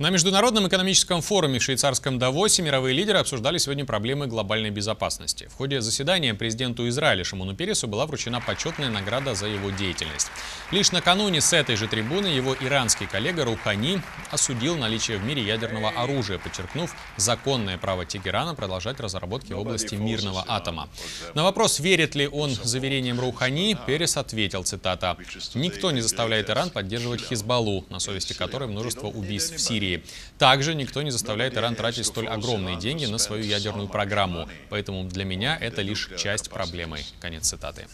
На Международном экономическом форуме в швейцарском Давосе мировые лидеры обсуждали сегодня проблемы глобальной безопасности. В ходе заседания президенту Израиля Шимону Пересу была вручена почетная награда за его деятельность. Лишь накануне с этой же трибуны его иранский коллега Рухани осудил наличие в мире ядерного оружия, подчеркнув законное право Тегерана продолжать разработки в области мирного атома. На вопрос, верит ли он заверениям Рухани, Перес ответил, цитата: «Никто не заставляет Иран поддерживать Хезболлу, на совести которой множество убийств в Сирии. Также никто не заставляет Иран тратить столь огромные деньги на свою ядерную программу. Поэтому для меня это лишь часть проблемы». Конец цитаты.